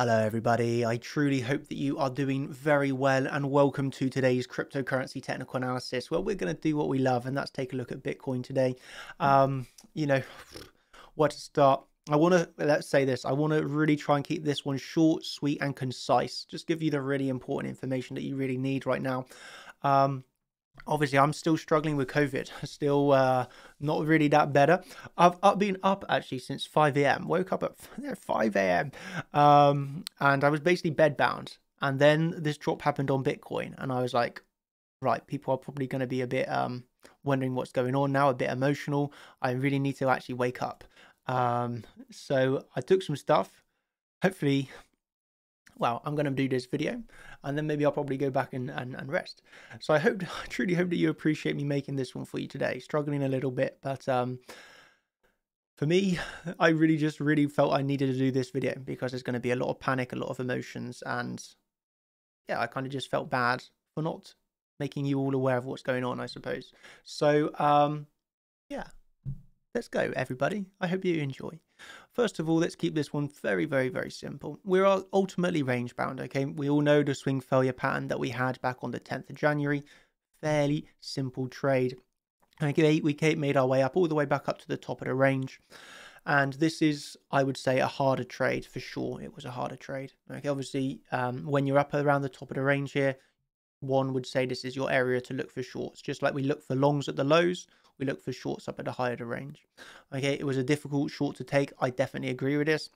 Hello everybody, I truly hope that you are doing very well and welcome to today's cryptocurrency technical analysis. Well, we're going to do what we love and that's take a look at Bitcoin today. You know, where to start? I want to really try and keep this one short, sweet and concise. Just give you the really important information that you really need right now. Obviously, I'm still struggling with COVID, still not really that better. I've been up actually since 5 a.m., woke up at 5 a.m. And I was basically bedbound. And then this drop happened on Bitcoin and I was like, right, people are probably going to be a bit wondering what's going on now, a bit emotional. I really need to actually wake up. So I took some stuff, hopefully. Well, I'm going to do this video and then maybe I'll probably go back and rest. So I truly hope that you appreciate me making this one for you today. Struggling a little bit, but for me, I really felt I needed to do this video because there's going to be a lot of panic, a lot of emotions. And yeah, I kind of just felt bad for not making you all aware of what's going on, I suppose. So yeah, let's go everybody. I hope you enjoy. First of all, let's keep this one very simple. We're ultimately range bound, okay? We all know the swing failure pattern that we had back on the 10th of January. Fairly simple trade. Okay, we made our way up all the way back up to the top of the range. And this is, I would say, a harder trade for sure. It was a harder trade. Okay, obviously, when you're up around the top of the range here, one would say this is your area to look for shorts. Just like we look for longs at the lows, we look for shorts up at the higher the range. Okay, it was a difficult short to take. I definitely agree with this.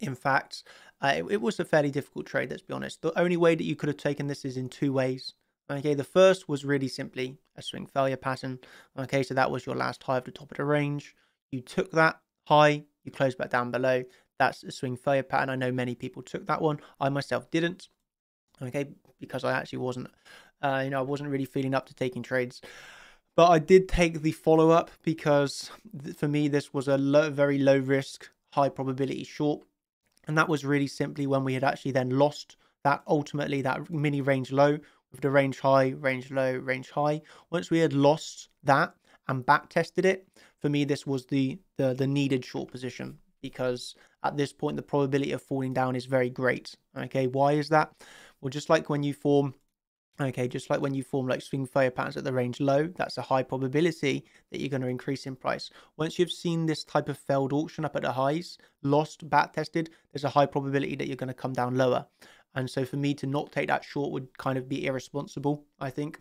In fact, it was a fairly difficult trade, let's be honest. The only way that you could have taken this is in two ways. Okay, the first was really simply a swing failure pattern. Okay, so that was your last high of the top of the range. You took that high, you closed back down below. That's a swing failure pattern. I know many people took that one. I myself didn't. Okay, because I actually wasn't, you know, I wasn't really feeling up to taking trades. But I did take the follow-up because for me, this was a very low risk, high probability short. And that was really simply when we had actually then lost that, ultimately, that mini range low with the range high, range low, range high. Once we had lost that and back tested it, for me, this was the needed short position because at this point, the probability of falling down is very great. Okay, why is that? Well, just like when you form... Okay, just like when you form like swing failure patterns at the range low, that's a high probability that you're going to increase in price. Once you've seen this type of failed auction up at the highs, lost, back tested, there's a high probability that you're going to come down lower. And so for me to not take that short would kind of be irresponsible, I think.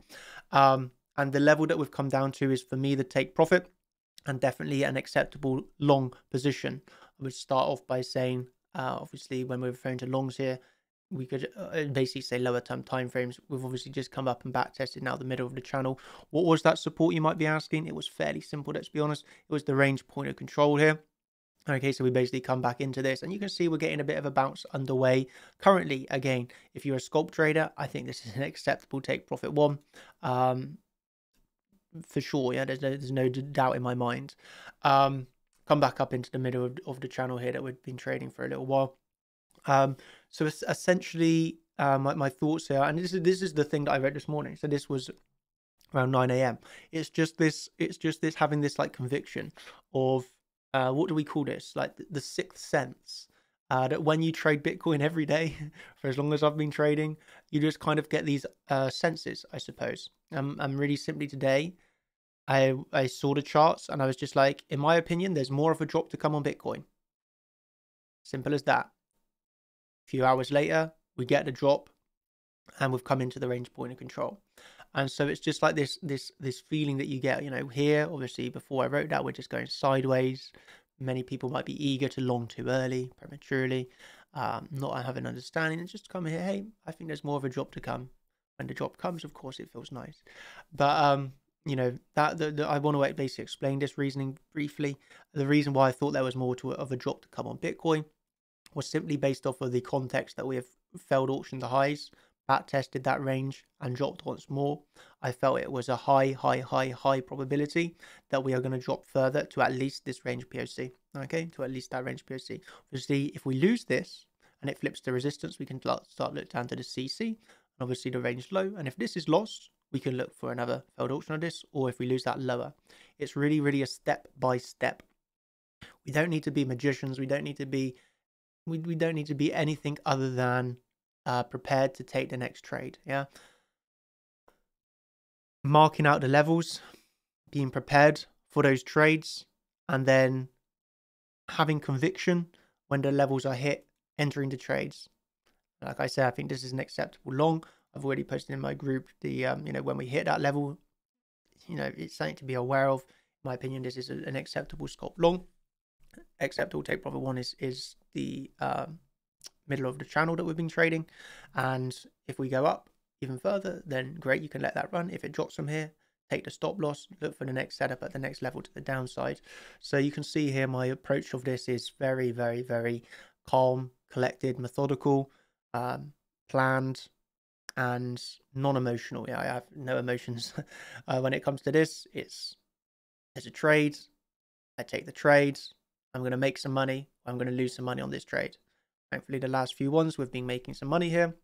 And the level that we've come down to is for me the take profit and definitely an acceptable long position. I would start off by saying, obviously when we're referring to longs here, we could basically say lower term timeframes. We've obviously just come up and back tested now the middle of the channel. What was that support, you might be asking? It was fairly simple, let's be honest. It was the range point of control here. Okay, so we basically come back into this and you can see we're getting a bit of a bounce underway currently. Again, if you're a scalp trader, I think this is an acceptable take profit one, for sure. Yeah, there's no doubt in my mind. Come back up into the middle of the channel here that we've been trading for a little while. So essentially, my thoughts here, and this is the thing that I read this morning. So this was around 9 a.m. It's just this having this like conviction of what do we call this? Like the sixth sense that when you trade Bitcoin every day for as long as I've been trading, you just kind of get these senses, I suppose. I'm really simply today. I saw the charts and I was just like, in my opinion, there's more of a drop to come on Bitcoin. Simple as that. Few hours later we get the drop and we've come into the range point of control. And so it's just like this feeling that you get, you know, here obviously before I wrote that we're just going sideways. Many people might be eager to long too early, prematurely, not have an understanding. It's just come here, hey, I think there's more of a drop to come. When the drop comes, of course it feels nice, but you know, I want to basically explain this reasoning briefly. The reason why I thought there was more of a drop to come on Bitcoin was simply based off of the context that we have failed auction the highs, back tested that range and dropped once more. I felt it was a high probability that we are going to drop further to at least this range POC. Okay, to at least that range POC. Obviously, if we lose this and it flips to resistance, we can start look down to the CC and obviously the range low. And if this is lost, we can look for another failed auction on this, or if we lose that lower. It's really a step by step. We don't need to be magicians. We don't need to be We don't need to be anything other than prepared to take the next trade. Yeah. Marking out the levels, being prepared for those trades, and then having conviction when the levels are hit, entering the trades. Like I said, I think this is an acceptable long. I've already posted in my group the, you know, when we hit that level, you know, it's something to be aware of. In my opinion, this is an acceptable scalp long. Acceptable take profit one is the middle of the channel that we've been trading. And if we go up even further, then great, you can let that run. If it drops from here, take the stop loss, look for the next setup at the next level to the downside. So you can see here my approach of this is very, very, very calm, collected, methodical, planned, and non-emotional. Yeah, I have no emotions when it comes to this. It's a trade. I take the trades. I'm going to make some money. I'm going to lose some money on this trade. Thankfully, the last few ones we've been making some money here.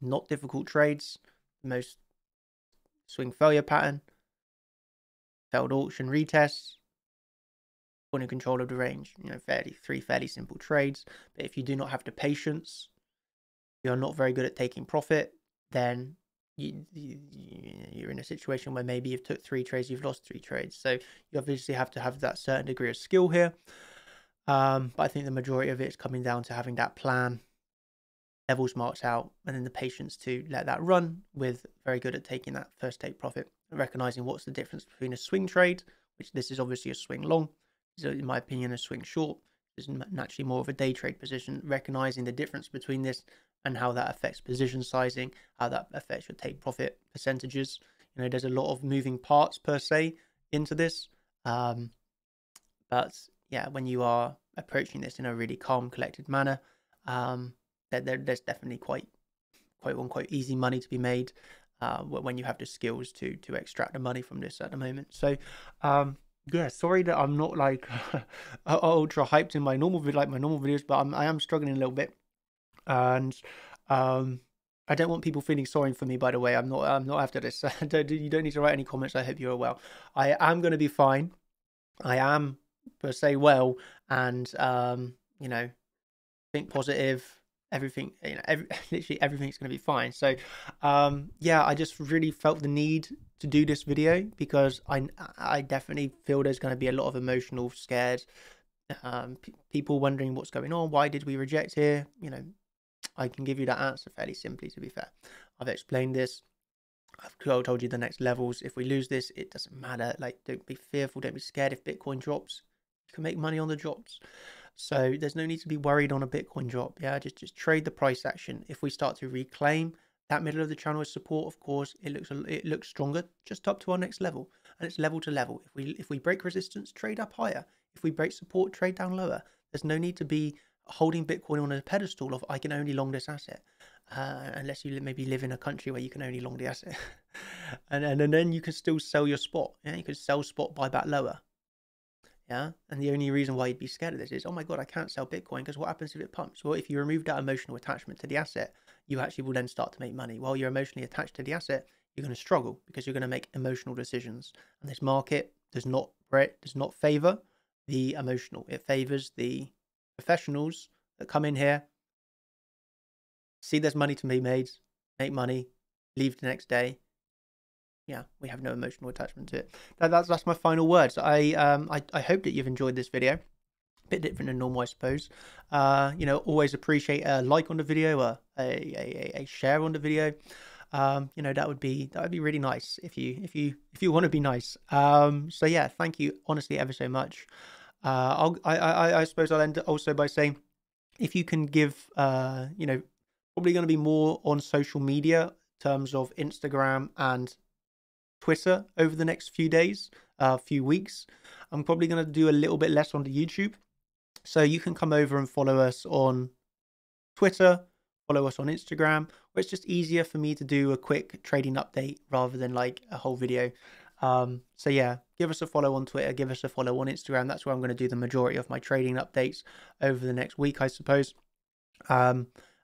Not difficult trades. Most swing failure pattern. Failed auction retests. Point of control of the range. You know, three fairly simple trades. But if you do not have the patience, you're not very good at taking profit, then you're in a situation where maybe you've took three trades, you've lost three trades. So you obviously have to have that certain degree of skill here. But I think the majority of it is coming down to having that plan, levels marked out, and then the patience to let that run with very good at taking that first take profit, recognizing what's the difference between a swing trade, which this is obviously a swing long, so in my opinion, a swing short is naturally more of a day trade position, recognizing the difference between this and how that affects position sizing, how that affects your take profit percentages. You know, there's a lot of moving parts per se into this. But yeah, when you are approaching this in a really calm, collected manner, there's definitely quite easy money to be made when you have the skills to extract the money from this at the moment. So yeah, sorry that I'm not like ultra hyped in my normal videos, but I am struggling a little bit. And I don't want people feeling sorry for me, by the way. I'm not after this. You don't need to write any comments. I hope you're well. I am going to be fine. I am per se well, and you know, think positive. Everything, you know, literally everything's going to be fine. So yeah, I just really felt the need to do this video because I definitely feel there's going to be a lot of emotional, scared people wondering what's going on. Why did we reject here? You know, I can give you that answer fairly simply, to be fair. I've explained this. I've told you the next levels. If we lose this, it doesn't matter. Like, don't be fearful. Don't be scared. If Bitcoin drops, you can make money on the drops. So there's no need to be worried on a Bitcoin drop. Yeah, just trade the price action. If we start to reclaim that middle of the channel as support, of course, it looks stronger just up to our next level. And it's level to level. If we break resistance, trade up higher. If we break support, trade down lower. There's no need to be holding Bitcoin on a pedestal of I can only long this asset, unless you maybe live in a country where you can only long the asset, and then you can still sell your spot. Yeah, you can sell spot, buy back lower. Yeah, and the only reason why you'd be scared of this is, oh my god, I can't sell Bitcoin because what happens if it pumps? Well, if you remove that emotional attachment to the asset, you actually will then start to make money. While you're emotionally attached to the asset, you're going to struggle because you're going to make emotional decisions, and this market does not favor the emotional. It favors the professionals that come in here, see there's money to be made, make money, leave the next day. Yeah, we have no emotional attachment to it. That's my final words. I hope that you've enjoyed this video. A bit different than normal, I suppose. You know, always appreciate a like on the video, a share on the video. You know, that would be really nice if you want to be nice. So yeah, thank you honestly ever so much. I suppose I'll end also by saying, if you can give, you know, probably going to be more on social media in terms of Instagram and Twitter over the next few days, few weeks. I'm probably going to do a little bit less on the YouTube. So you can come over and follow us on Twitter, follow us on Instagram, where it's just easier for me to do a quick trading update rather than like a whole video. So yeah, give us a follow on Twitter, give us a follow on Instagram. That's where I'm going to do the majority of my trading updates over the next week, I suppose.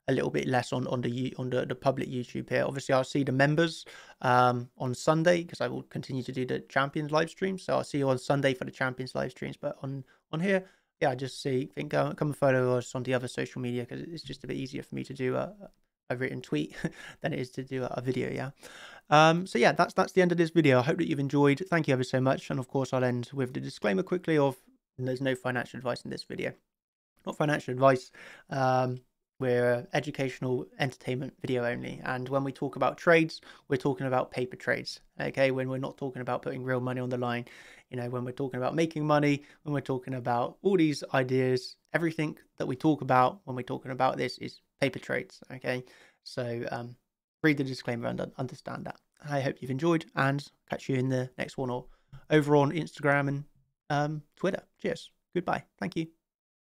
A little bit less on the public YouTube here. Obviously, I'll see the members on Sunday because I will continue to do the Champions live streams. So I'll see you on Sunday for the Champions live streams. But on here, yeah, just see, come and follow us on the other social media, because it's just a bit easier for me to do a written tweet than it is to do a video. Yeah. So yeah, that's the end of this video. I hope that you've enjoyed. Thank you ever so much. And of course, I'll end with the disclaimer quickly of there's no financial advice in this video. Not financial advice. We're educational entertainment video only. And when we talk about trades, we're talking about paper trades. Okay. When we're not talking about putting real money on the line, you know, when we're talking about making money, when we're talking about all these ideas, everything that we talk about when we're talking about this is paper trades. Okay. So, read the disclaimer and understand that. I hope you've enjoyed, and catch you in the next one, or over on Instagram and, Twitter. Cheers. Goodbye. Thank you.